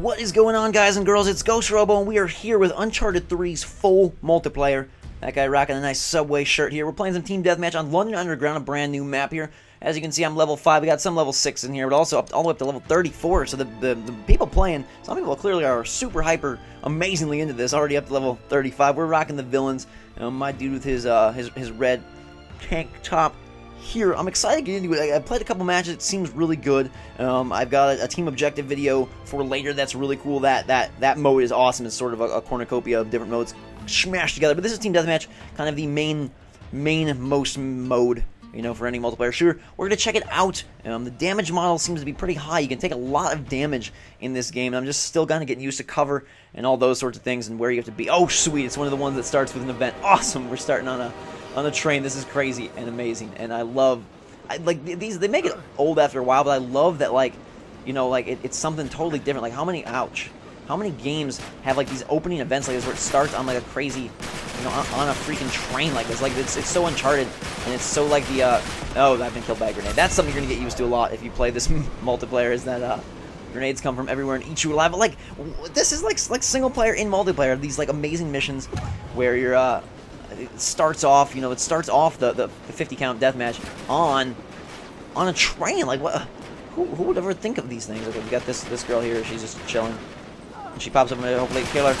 What is going on, guys and girls? It's Ghost Robo, and we are here with Uncharted 3's full multiplayer. That guy rocking a nice Subway shirt here. We're playing some team deathmatch on London Underground, a brand new map here. As you can see, I'm level 5. We got some level 6 in here, but also up all the way up to level 34. So the people playing, some people clearly are super hyper, amazingly into this. Already up to level 35. We're rocking the villains. My dude with his red tank top. Here, I'm excited to get into it. I played a couple matches. It seems really good. I've got a team objective video for later. That's really cool. That mode is awesome. It's sort of a cornucopia of different modes smashed together. But this is team deathmatch, kind of the main mode, you know, for any multiplayer shooter. We're gonna check it out. The damage model seems to be pretty high. You can take a lot of damage in this game. And I'm just still kind of getting used to cover and all those sorts of things and where you have to be. Oh, sweet! It's one of the ones that starts with an event. Awesome. We're starting on a train. This is crazy and amazing, and I love, like, these, they make it old after a while, but I love that, like, you know, like, it's something totally different. Like, how many games have, like, these opening events like this where it starts on, like, a crazy, you know, on a freaking train like this? Like, it's so Uncharted, and it's so, like, the, oh, I've been killed by a grenade. That's something you're gonna get used to a lot if you play this multiplayer, is that, grenades come from everywhere and eat you alive. But, like, this is, like single player in multiplayer, these, like, amazing missions where you're, it starts off, you know, it starts off the 50 count deathmatch on a train. Like, what? Who would ever think of these things? Okay, we got this girl here. She's just chilling. And she pops up and hopefully kill her.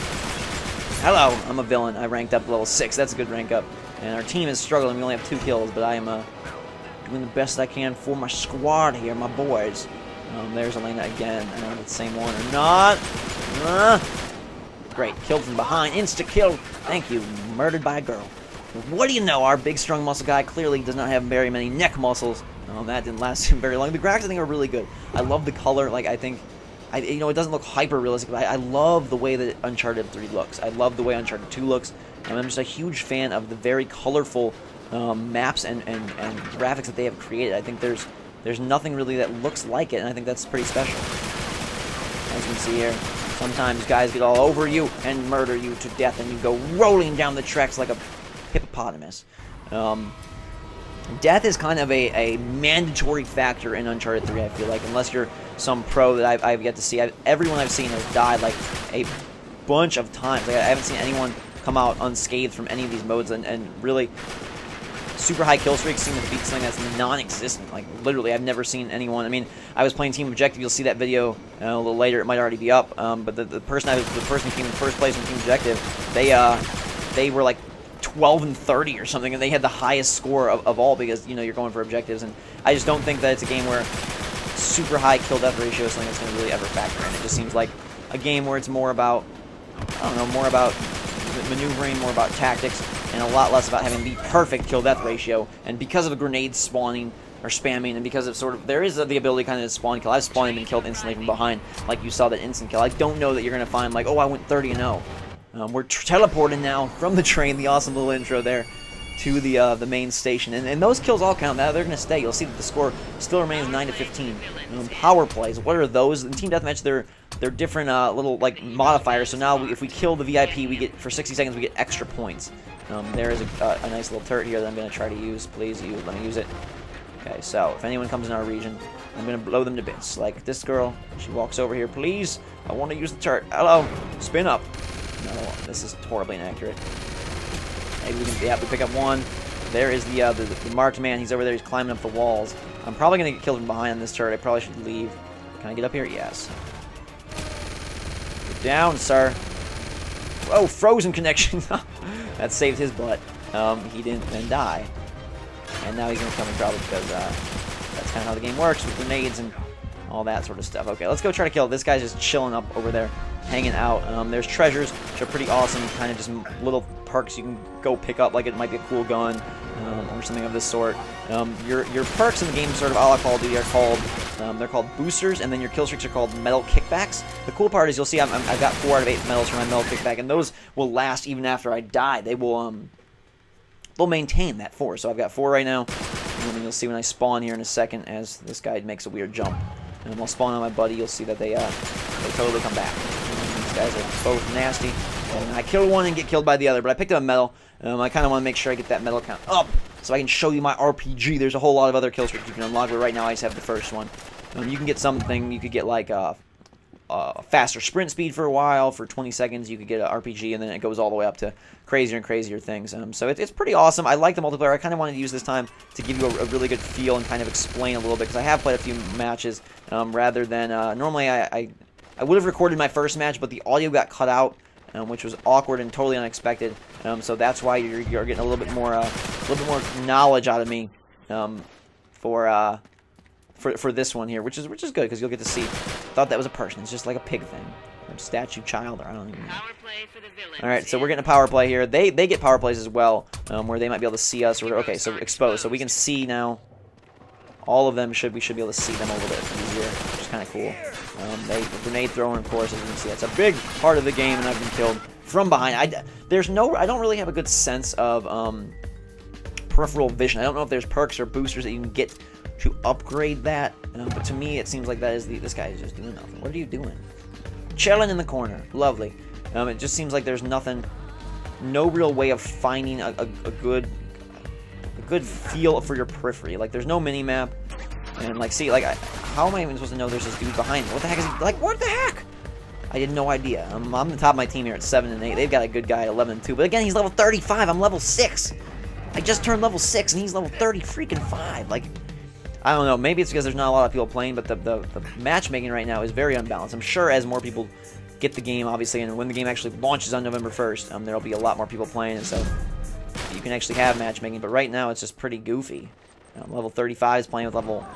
Hello, I'm a villain. I ranked up level 6. That's a good rank up. And our team is struggling. We only have 2 kills, but I am doing the best I can for my squad here, my boys. There's Elena again. I don't know if it's the same one or not. Great. Killed from behind. Insta-kill. Thank you. Murdered by a girl. What do you know? Our big, strong muscle guy clearly does not have very many neck muscles. That didn't last him very long. The graphics, I think, are really good. I love the color. Like, I think, you know, it doesn't look hyper-realistic, but I love the way that Uncharted 3 looks. I love the way Uncharted 2 looks. I'm just a huge fan of the very colorful maps and graphics that they have created. I think there's nothing really that looks like it, and I think that's pretty special. As you can see here, sometimes guys get all over you and murder you to death, and you go rolling down the tracks like a hippopotamus. Death is kind of a mandatory factor in Uncharted 3, I feel like, unless you're some pro that I've yet to see. Everyone I've seen has died, like, a bunch of times. Like, I haven't seen anyone come out unscathed from any of these modes, and really, super high kill streaks seem to be something that's non-existent. Like, literally, I've never seen anyone. I mean, I was playing Team Objective. You'll see that video a little later. It might already be up. But the person who came in first place in Team Objective, they were like 12 and 30 or something, and they had the highest score of all because, you know, you're going for objectives. And I just don't think that it's a game where super high kill-death ratio is something that's going to really ever factor in. It just seems like a game where it's more about, I don't know, more about maneuvering, more about tactics, and a lot less about having the perfect kill-death ratio. And because of the grenades spawning or spamming, and because of sort of, there is the ability kind of to spawn kill. I've spawned and been killed instantly from behind, like you saw that instant kill. I don't know that you're going to find, like, oh, I went 30-0. We're teleported now from the train, the awesome little intro there, to the main station. And those kills all count. They're going to stay. You'll see that the score still remains 9-15. Power plays, what are those? In Team Deathmatch, they're different little, like, modifiers. So now if we kill the VIP, we get, for 60 seconds, we get extra points. There is a nice little turret here that I'm going to try to use. Please, let me use it. Okay, so if anyone comes in our region, I'm going to blow them to bits. Like this girl, she walks over here. Please, I want to use the turret. Hello, spin up. No, this is horribly inaccurate. Maybe we can, yeah, we pick up one. There is the marked man. He's over there. He's climbing up the walls. I'm probably going to get killed from behind on this turret. I probably should leave. Can I get up here? Yes. Get down, sir. Oh, frozen connection. That saved his butt. He didn't then die. And now he's going to come in trouble because that's kind of how the game works with grenades and all that sort of stuff. Okay, let's go try to kill. This guy's just chilling up over there, hanging out. There's treasures, which are pretty awesome, kind of just little perks you can go pick up, like it might be a cool gun or something of this sort. Your perks in the game, sort of a la Call of Duty, are called, they're called boosters, and then your kill streaks are called metal kickbacks. The cool part is you'll see I've got 4 out of 8 medals for my metal kickback, and those will last even after I die. They will they'll maintain that 4. So I've got 4 right now, and then you'll see when I spawn here in a second as this guy makes a weird jump. And I'll spawn on my buddy. You'll see that they totally come back. These guys are both nasty. And I kill one and get killed by the other, but I picked up a medal. I kind of want to make sure I get that medal count up so I can show you my RPG. There's a whole lot of other kill streaks you can unlock, but right now I just have the first one. You can get something. You could get like faster sprint speed for a while. For 20 seconds, you could get an RPG, and then it goes all the way up to crazier and crazier things. So it's pretty awesome. I like the multiplayer. I kind of wanted to use this time to give you a really good feel and kind of explain a little bit, because I have played a few matches rather than... normally, I would have recorded my first match, but the audio got cut out, which was awkward and totally unexpected. So that's why you're getting a little bit more knowledge out of me for this one here, which is good, because you'll get to see. Thought that was a person. It's just like a pig thing, or statue child, or I don't even know. All right, so we're getting a power play here. They get power plays as well, where they might be able to see us. Or okay, so exposed, so we can see now. All of them we should be able to see them a little bit easier, which is kind of cool. The grenade thrower, of course, as you can see, that's a big part of the game, and I've been killed from behind. I don't really have a good sense of peripheral vision. I don't know if there's perks or boosters that you can get to upgrade that, but to me it seems like that is this guy is just doing nothing. What are you doing? Chilling in the corner, lovely. It just seems like there's no real way of finding a good feel for your periphery. Like, there's no mini map, and like, see, like, how am I even supposed to know there's this dude behind me? What the heck is he? Like, what the heck? I had no idea. I'm the top of my team here at 7 and 8. They've got a good guy at 11 and 2, but again, he's level 35. I'm level 6. I just turned level 6, and he's level 30 freaking 5. Like, I don't know, maybe it's because there's not a lot of people playing, but the matchmaking right now is very unbalanced. I'm sure as more people get the game, obviously, and when the game actually launches on November 1st, there'll be a lot more people playing, and so you can actually have matchmaking, but right now it's just pretty goofy. Level 35 is playing with level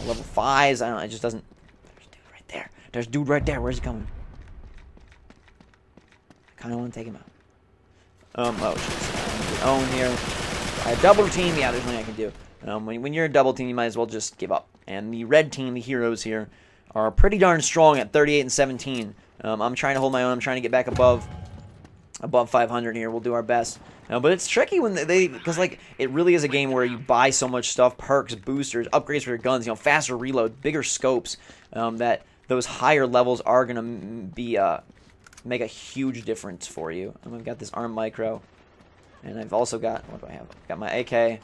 5s, I don't know, it just doesn't... There's a dude right there. There's a dude right there, where's he coming? I kind of want to take him out. Oh, jeez. Own here. I double team, yeah, there's nothing I can do. When you're a double team, you might as well just give up. And the red team, the heroes here, are pretty darn strong at 38 and 17. I'm trying to hold my own. I'm trying to get back above 500 here. We'll do our best. But it's tricky when they, because like, it really is a game where you buy so much stuff, perks, boosters, upgrades for your guns, you know, faster reload, bigger scopes, that those higher levels are gonna be make a huge difference for you. And I've got this ARM micro, and I've also got, what do I have? I've got my AK.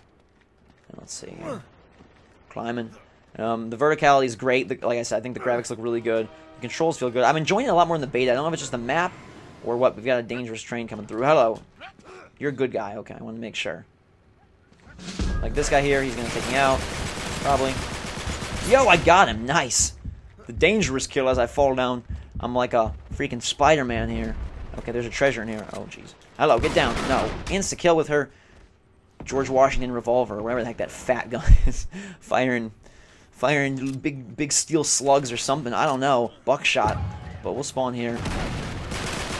Let's see. Climbing. The verticality is great. Like I said, I think the graphics look really good. The controls feel good. I'm enjoying it a lot more in the beta. I don't know if it's just the map or what. We've got a dangerous train coming through. Hello. You're a good guy. Okay, I want to make sure. Like this guy here, he's going to take me out. Probably. Yo, I got him. Nice. The dangerous kill as I fall down. I'm like a freaking Spider-Man here. Okay, there's a treasure in here. Oh, jeez. Hello, get down. No. Insta-kill with her George Washington revolver, or whatever the heck that fat gun is, firing big steel slugs or something. I don't know, buckshot. But we'll spawn here.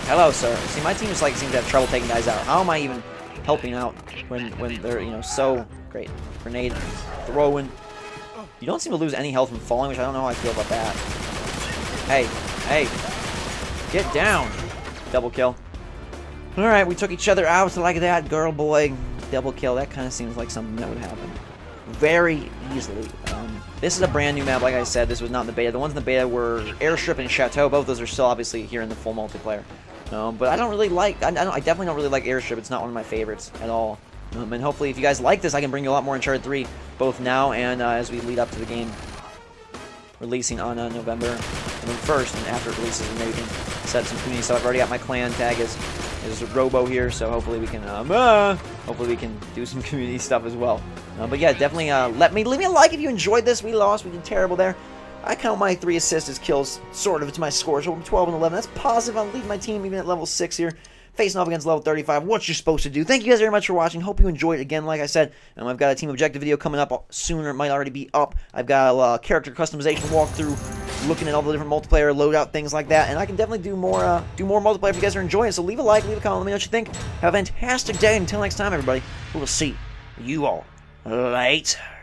Hello, sir. See, my team just like seems to have trouble taking guys out. How am I even helping out when they're, you know, so great? Grenade throwing. You don't seem to lose any health from falling, which I don't know how I feel about that. Hey, get down. Double kill. All right, we took each other out like that, girl, boy. Double kill, that kind of seems like something that would happen very easily. This is a brand new map, like I said. This was not in the beta. The ones in the beta were Airstrip and Chateau. Both those are still obviously here in the full multiplayer. But I don't really like, I definitely don't really like Airstrip. It's not one of my favorites at all. And hopefully if you guys like this, I can bring you a lot more Uncharted 3, both now and as we lead up to the game releasing on November 1st, and after it releases, and maybe we can set some community stuff. I've already got my clan tag is Robo here, so hopefully we can do some community stuff as well. But yeah, definitely leave me a like if you enjoyed this. We lost, we did terrible there. I count my 3 assists as kills, sort of. It's my score, so I'm 12 and 11. That's positive. I'll lead my team even at level 6 here, facing off against level 35. What you're supposed to do. Thank you guys very much for watching. Hope you enjoyed. Again, like I said, I've got a team objective video coming up soon, or it might already be up. I've got a character customization walkthrough, looking at all the different multiplayer loadout, things like that, and I can definitely do more multiplayer if you guys are enjoying it. So leave a like, leave a comment, let me know what you think. Have a fantastic day. Until next time, everybody, we'll see you all later.